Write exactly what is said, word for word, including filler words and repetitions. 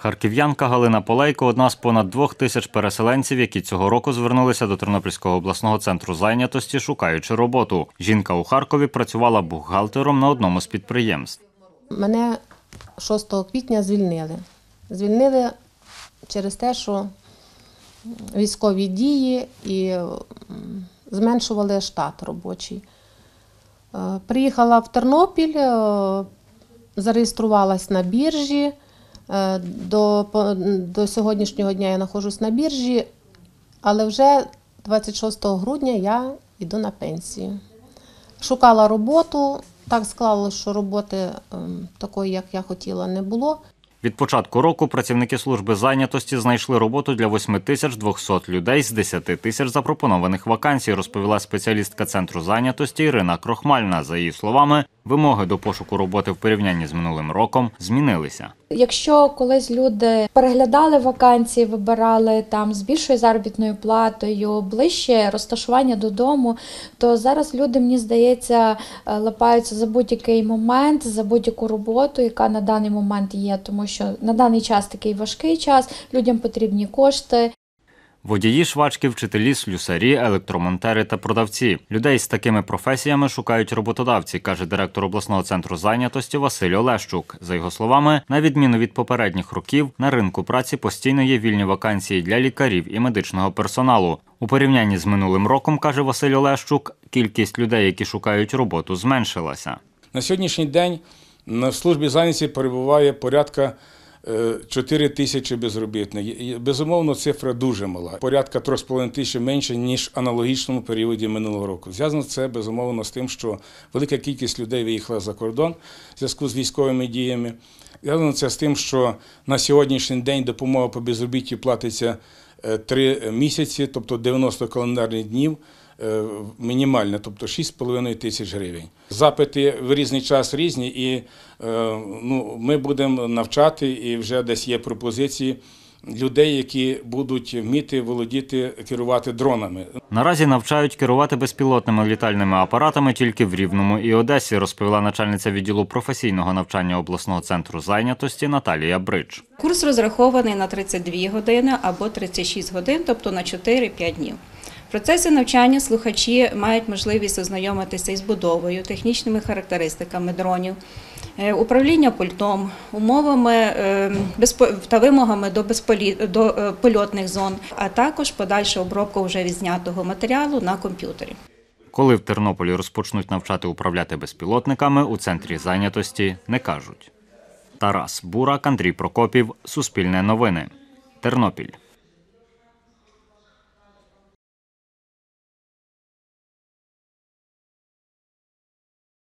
Харків'янка Галина Полейко – одна з понад двох тисяч переселенців, які цього року звернулися до Тернопільського обласного центру зайнятості, шукаючи роботу. Жінка у Харкові працювала бухгалтером на одному з підприємств. Мене шостого квітня звільнили. Звільнили через те, що військові дії і зменшували штат робочий. Приїхала в Тернопіль, зареєструвалась на біржі. До, до сьогоднішнього дня я знаходжусь на біржі, але вже двадцять шостого грудня я йду на пенсію. Шукала роботу, так склалося, що роботи такої, як я хотіла, не було. Від початку року працівники служби зайнятості знайшли роботу для восьми тисяч двохсот людей з десяти тисяч запропонованих вакансій, розповіла спеціалістка центру зайнятості Ірина Крохмальна. За її словами, вимоги до пошуку роботи в порівнянні з минулим роком змінилися. Якщо колись люди переглядали вакансії, вибирали там з більшою заробітною платою, ближче розташування додому, то зараз люди, мені здається, лапаються за будь-який момент, за будь-яку роботу, яка на даний момент є, тому що на даний час такий важкий час, людям потрібні кошти. Водії, швачки, вчителі, слюсарі, електромонтери та продавці. Людей з такими професіями шукають роботодавці, каже директор обласного центру зайнятості Василь Олещук. За його словами, на відміну від попередніх років, на ринку праці постійно є вільні вакансії для лікарів і медичного персоналу. У порівнянні з минулим роком, каже Василь Олещук, кількість людей, які шукають роботу, зменшилася. На сьогоднішній день в службі зайнятості перебуває порядка чотири тисячі безробітних. Безумовно, цифра дуже мала. Порядка трьох з половиною тисяч менше, ніж в аналогічному періоді минулого року. Зв'язано це, безумовно, з тим, що велика кількість людей виїхала за кордон в зв'язку з військовими діями. Зв'язано це з тим, що на сьогоднішній день допомога по безробіттю платиться три місяці, тобто дев'яносто календарних днів, мінімальна, тобто шість з половиною тисяч гривень. Запити в різний час різні, і ну, ми будемо навчати, і вже десь є пропозиції людей, які будуть вміти володіти, керувати дронами. Наразі навчають керувати безпілотними літальними апаратами тільки в Рівному і Одесі, розповіла начальниця відділу професійного навчання обласного центру зайнятості Наталія Брич. Курс розрахований на тридцять дві години або тридцять шість годин, тобто на чотири-п'ять днів. В процесі навчання слухачі мають можливість ознайомитися із будовою, технічними характеристиками дронів, управління пультом, умовами та вимогами до польотних зон, а також подальшу обробку вже відзнятого матеріалу на комп'ютері. Коли в Тернополі розпочнуть навчати управляти безпілотниками, у центрі зайнятості не кажуть. Тарас Бурак, Андрій Прокопів, Суспільне новини, Тернопіль.